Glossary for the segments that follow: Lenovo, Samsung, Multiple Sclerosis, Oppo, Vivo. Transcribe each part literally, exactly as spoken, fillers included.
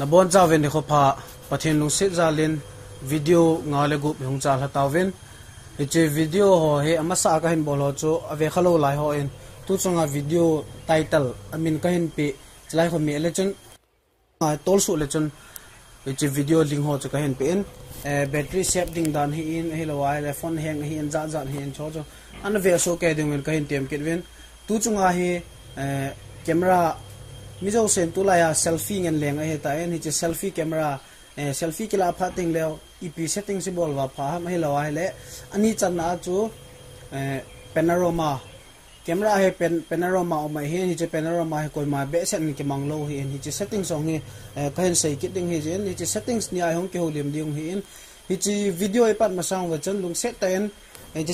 Na bon cha ven kho pha pathin lung sit zalin video ngale gup hung cha la tawin eche video ho he amasa ka hin bol ho chu ave khalo lai ho in tu chunga video title amin ka hin pe chlai ho mi election ai tol su election eche video link ho chu ka hin pe in battery sep ding dan hi in hello ai phone hang hi in zan zan hi in cho cho an ve so ke ding men ka hin tem ket ven tu chunga he camera mizo sen tulaya selfie and leng he ta en selfie camera selfie kila phating le ep setting symbol wa pha ham helawai le ani chana chu panorama camera he panorama o mai he ni panorama he koi ma be sen ki manglo he ni setting song he kan sei ki ding he jen ni settings ni ai hong ke holim ding he in hi video e pat ma sang wa chen lung set ta en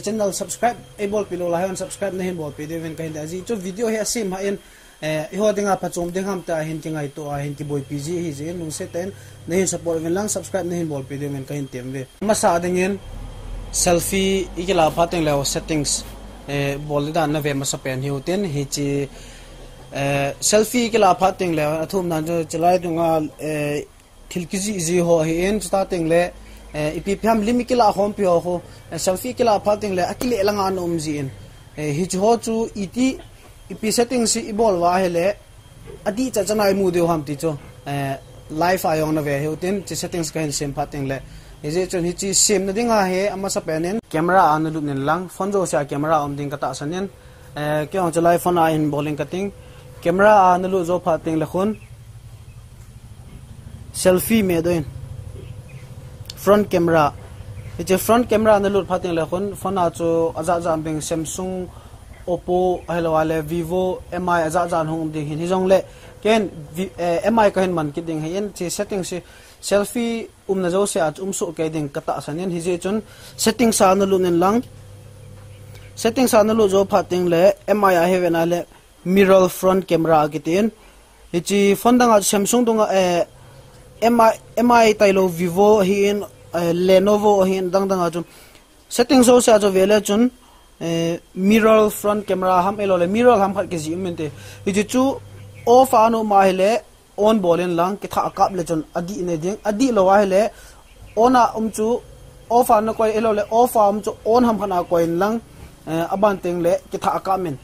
channel subscribe able below la han subscribe ne bol pe de ven kan da ji chu video he sim ha en Ihodinga patom dingham ta hin kingai to a hin ki boy pg hi je lung seten nei support ven lang subscribe nei bol pe dem kan tem ve masa dingin selfie ikila pateng law settings e bol da na ve masa pen hi uten hi chi selfie ikila pateng law athum nan jo chalai dunga e thilkiji ji ho hi en starting le ep pham lim ikila hom pi ho selfie ikila pateng le akile langa anom ji en hi jo chu iti ep settings si ibol wa hele adi cha chanai mu deu ham ti cho live ayong na ve heutin chi settings kan sem pating le eje chon hi chi sem na dinga he ama sa penen camera an lu nen lang phone jo sa camera om ding kata sanen kyong chalai phone a in bowling kating camera an lu jo pating le khon selfie me doin front camera eje front camera an lu pating le khon phone a chu aja jam beng Samsung Oppo hello ale Vivo mi aza jan hong ding hin hijong le ken mi ka hin man ki ding hin che setting se selfie um na jo se at um so ke ding kata sanin hije chun setting sa na lun lang setting sa na lu jo phating le mi a heaven ale mirror front camera kitin hichi phone dang Samsung dong e mi mi tailo Vivo hin Lenovo hin dang dang chun setting so se ajo vele chun mirror front camera ham elole mirror ham khat ke ji mente ji chu off ano ma hele on bolen lang ke tha akap le chon adi ne ding adi lo wa hele ona um chu off ano ko elole off am chu on ham khana ko in lang aban teng le ke tha akap men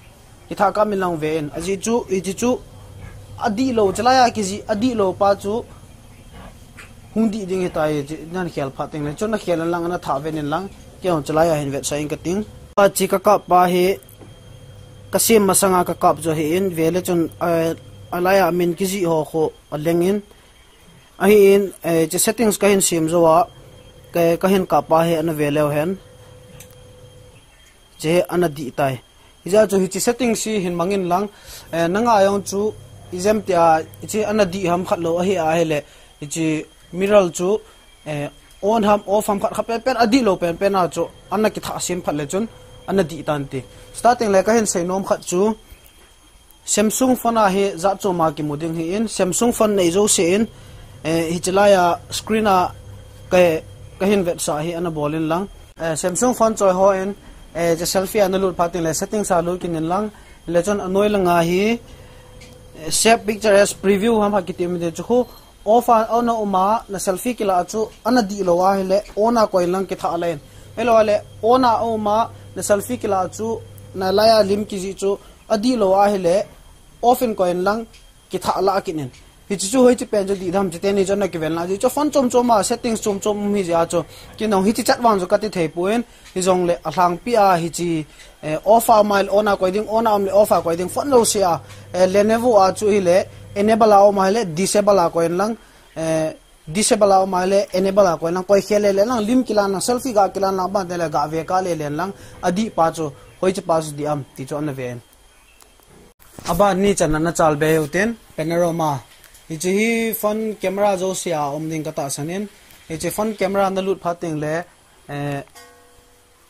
ke tha akap men lang ven ji chu ji chu adi lo chalaya ke ji adi lo pa chu hundi ding ta ye nan khel pha teng le chon na khel lang na tha ven lang ke on chalaya hin ve sain ka ting achi ka kap pa he kasim masanga ka kap jo he in vele chon alaya min kiji ho kho alengin ahi in che settings ka hin sim jo wa ka ka hin ka pa he an vele hen je anadi tai iza jo hi che settings si hin mangin lang nanga ayong chu izem tia che anadi ham khat lo ahi a hele che miral chu on ham off ham khat khat pen adi lo pen pen a chu anna ki tha sim phat le chon anna di tante starting like hen sei nom khat chu Samsung phone a he za chu ma ki muding hi in Samsung phone nei zo se in hi chalaya screen a ka kahin web sa hi ana bolin lang Samsung phone choi ho in je selfie ana lut phatin le setting sa lu kin lang le chon anoi langa hi shape picture as preview ham ha ki tem de chu off on uma na selfie kila chu ana di lo wa hele ona koi lang ki tha len hello ale ona oma na selfie kila chu na laya lim ki ji chu adi lo a hele often koin lang ki tha la kinen hi chu hoi chi pen jo di dam je teni jona ki vel la ji chu phone chom chom ma settings chom chom mi ja chu ki no hi chi chat wang jo ka ti thei puin hi jong le alang pi a hi chi off a mile ona koi ding ona am le off a koi ding phone lo sia Lenovo a chu hi le enable a ma le disable a koin lang disable a ma le enable a ko lang koi khel le lang lim kila na selfie ga kila na ban le ga ve ka le len lang adi pa chu hoi chu pa chu di am ti chu an ve aba ni chan na chal be uten panorama hi chi hi phone camera jo sia om ding kata sanen hi chi phone camera na lut phateng le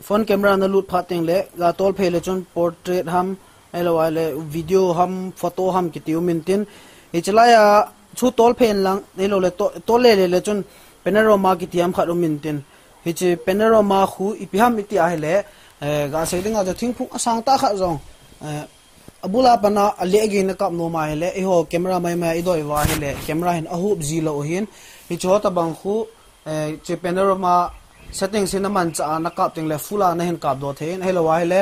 phone camera na lut phateng le ga tol phe le chon portrait ham elo ale video ham photo ham ki ti umin tin hi chalaya chu tol pen lang nei lo le to le le le chun panorama ki tiam khat umin tin hi che panorama khu ipiham iti a hele ga se dinga jo thingphung asang ta kha jong abula pana ali again kap no ma hele iho camera mai mai idoi wa hele camera hin ahub zila ohin hi chota bang khu che panorama setting sin man cha na kap ting le fula na hin kap do thein hele wa hele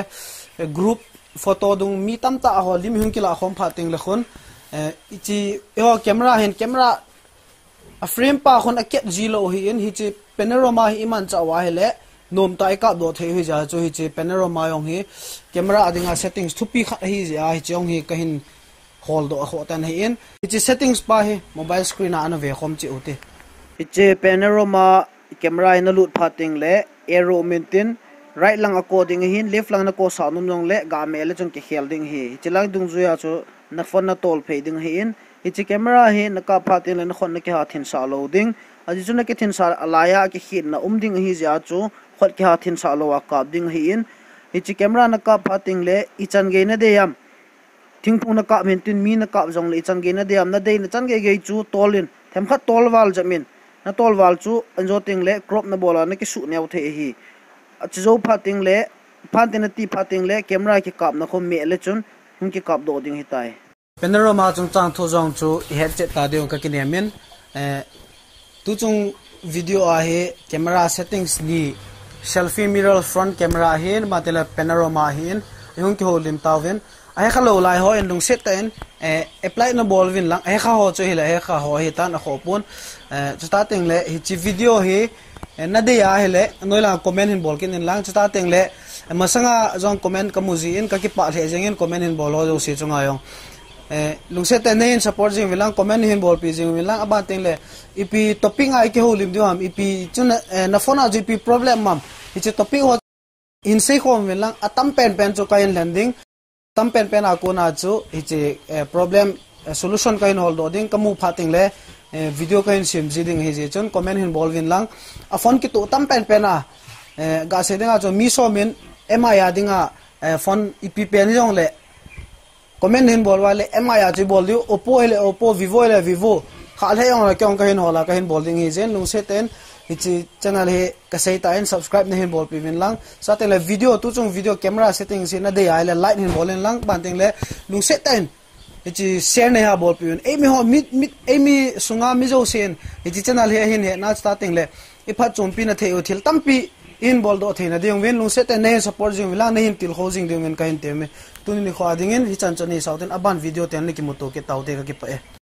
group photo dung mi tam ta ho lim hin kila khom pha ting le khon ichi iho camera hin camera a frame pa khon a ket zilo hi in hi che panorama hi man cha wa hele nom tai ka do the hi ja chu hi che panorama yong hi camera adinga settings thupi kha hi ja hi chong hi kahin hol do ho tan hi in ichi settings pa hi mobile screen a anave khom chi ute ichi panorama camera in lut phating le arrow maintain right lang according hin left lang na ko sa num long le ga me le chung ke khel ding hi chilang dung zuya chu na phone na tol phei ding hi in ichi camera hi naka phating le na khon na ke ha thin sa lo ding aji chu na ke thin sa alaya ke hin na um ding hi ja chu khot kya thin sa lo ka ding hi in ichi camera na ka phating le ichan ge na de yam thingpung na ka maintain mi na ka jong le ichan ge na de yam na de na chan ge ge chu tolin them kha tol wal jamin na tol wal chu anjo ting le crop na bola na ki su neu the hi achizo phating le phantina ti phating le camera ki kap na khom me le chun hum ki kap do ding hitai panorama chung chang tho jong chu headset ta de ka ki nemin tu chung video a he camera settings ni selfie mirror front camera hin matela panorama hin yung ki holim tawin ai khalo lai ho en lung set ten apply na ball win lang ai kha ho chu hila ai kha ho hitan a khopun starting le hi video hi na de ya hele noila comment hin bol kin lang starting le masanga jong comment kamuji in ka ki pa le jeng in comment hin bol ho jo si chunga yong lung set ten in support jing wilang comment hin bol pi jing wilang aba ten le ip topping ai ke holim du ham ip chun na phone a jp problem mam ichi topic ho in sei khom wilang atam pen pen chu kain landing tam pen pen akona chu hiche problem solution kain hol do ding kamu phating le video kain sim jiding hi je chon comment hin bol win lang a phone ki to tam pen pen a ga se denga chu mi so min mi ya dinga phone ip pen jong le comment hin bol wale mi ya chi bol du oppo le oppo vivo le vivo khal he yong la kyong kain hola kain bol ding hi jen lung se ten hiche channel he kasai ta in subscribe ne hin bol pi win lang sa te le video tu chung video camera settings in de ya le light hin bol in lang ban ting le lung se ten hiche share ne ha bol pi win emi ho mit mit emi sunga mi jo sen hiche channel he hin he na starting le ifa chum pi na the o thil tam pi in bol do the na ding win lung se ten ne support jing lang ne hin til hosing ding men kain te me tu ni kho ading in hi chan chani sauten aban video ten le ki moto ke taute ka ki pa e